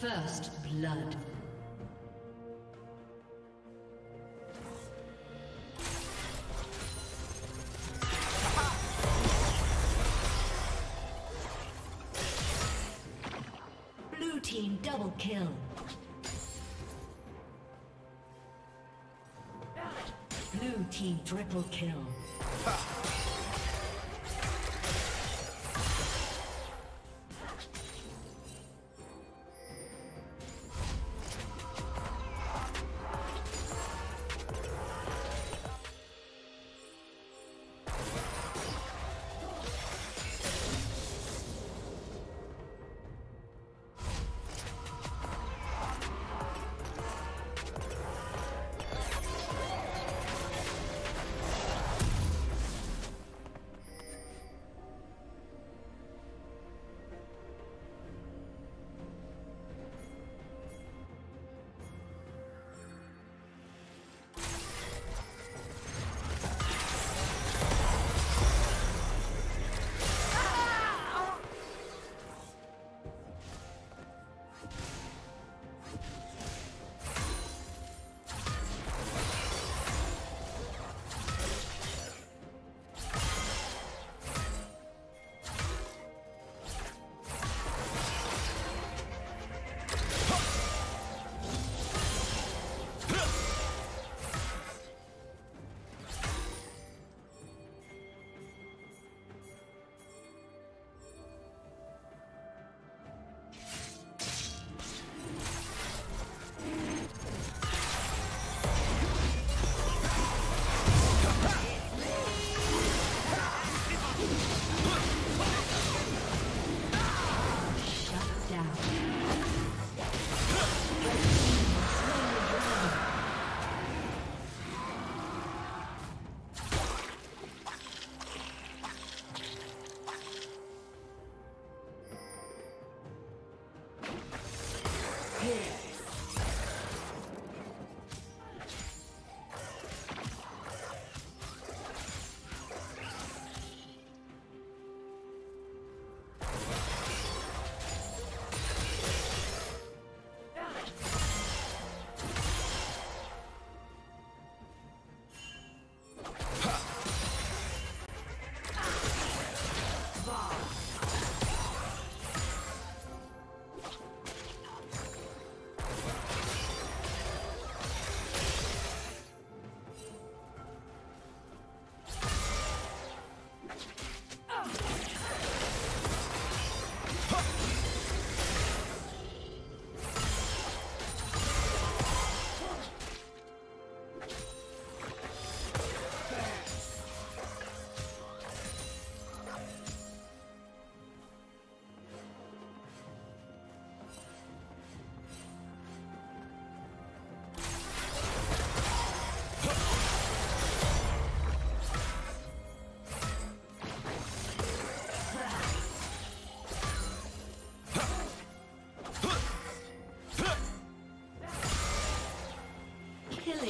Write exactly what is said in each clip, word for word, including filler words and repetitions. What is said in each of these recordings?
First blood. Blue team double kill. Blue team triple kill.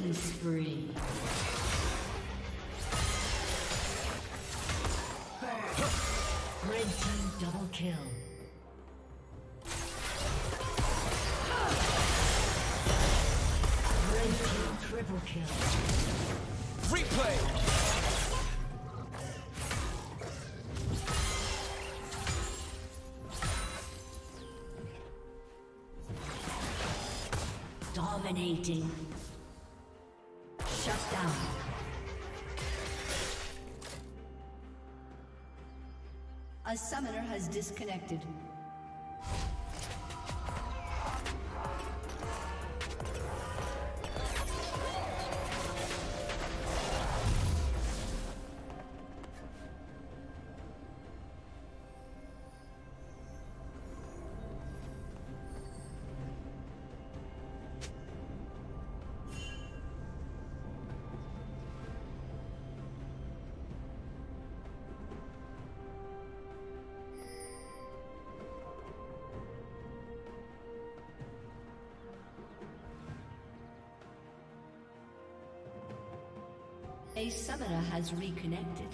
Killing spree. Red team double kill. Red team triple kill. Replay! Dominating. Shut down. A summoner has disconnected. A summoner has reconnected.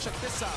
Check this out.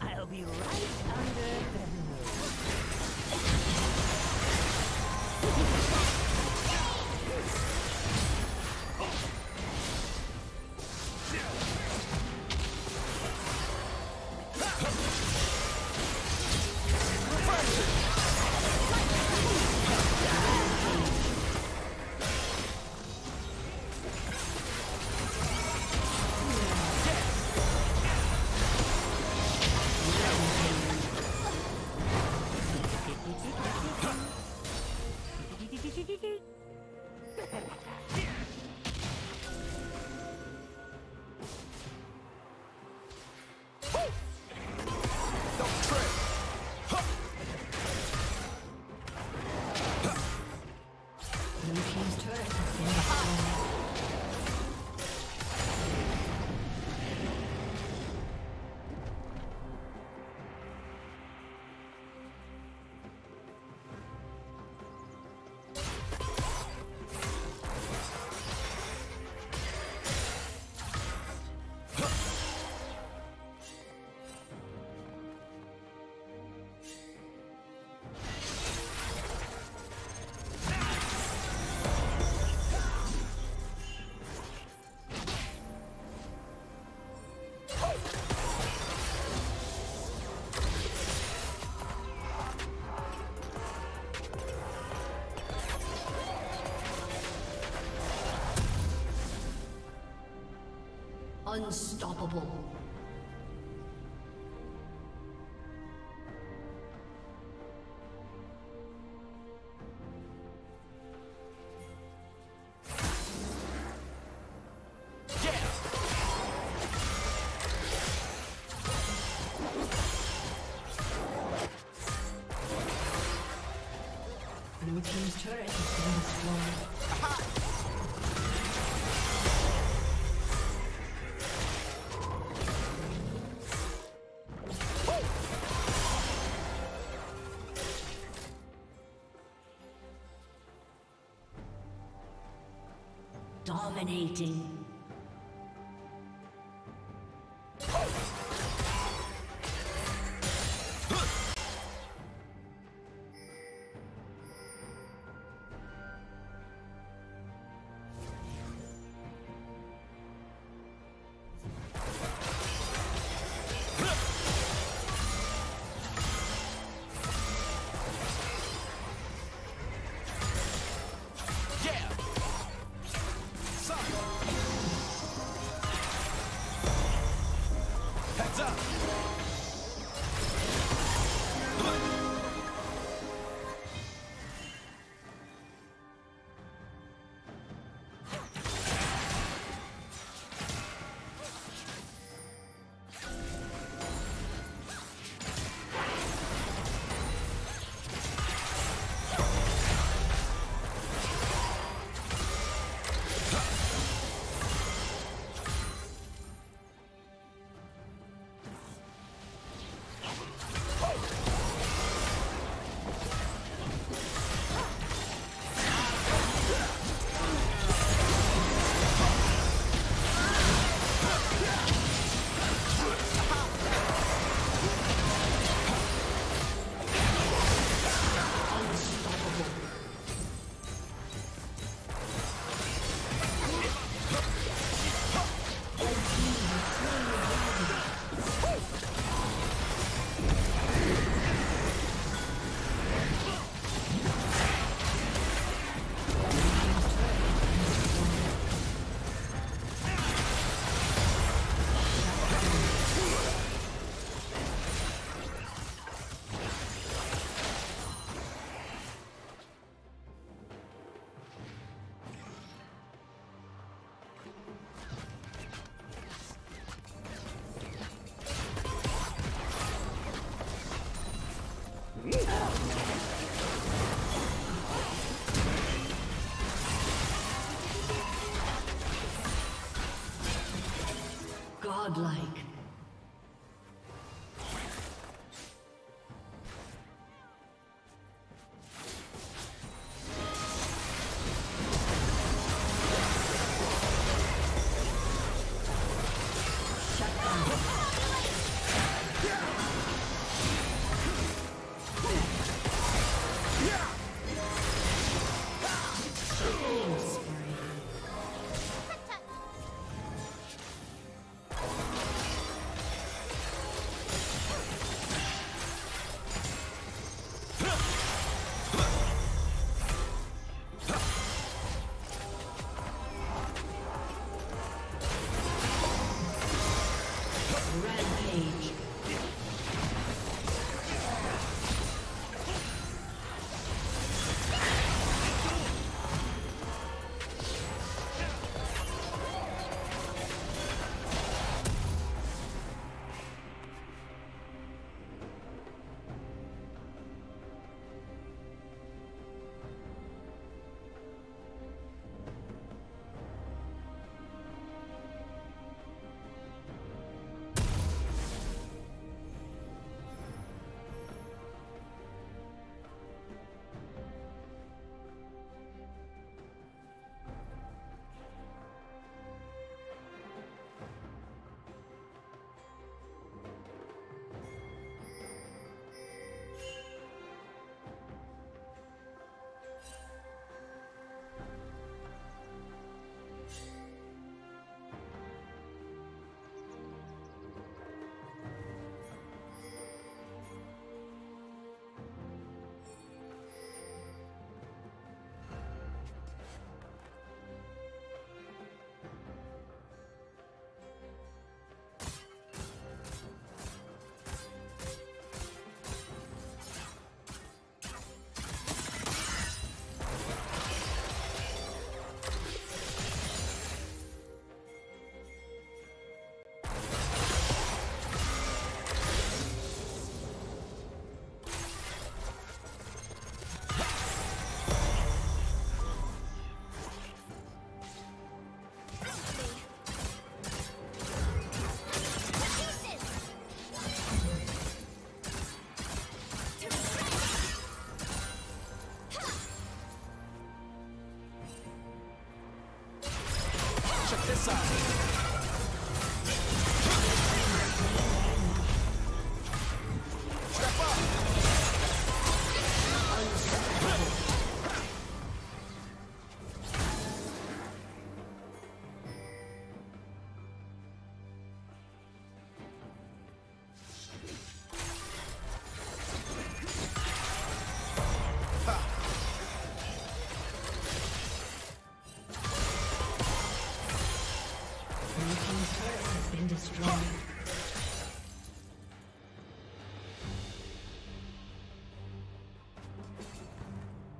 I'll be right under them. Unstoppable. Blue team's turret has been destroyed. Dominating. Godlike.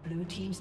Blue team's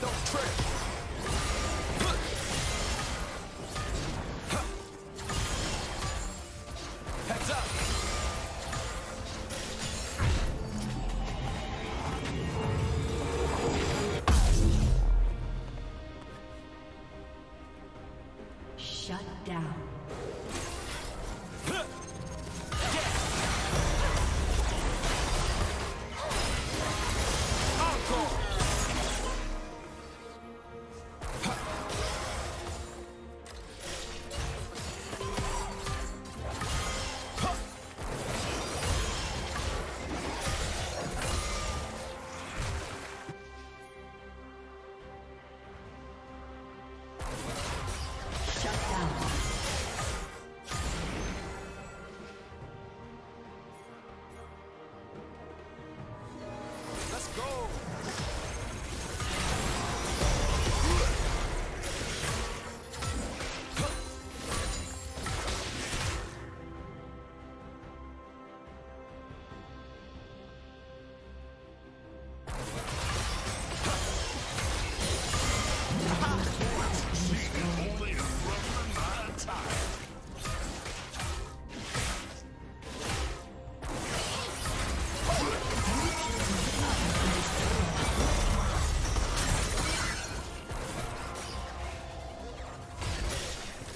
Don't trip. Heads up. Shut down.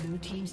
Blue team's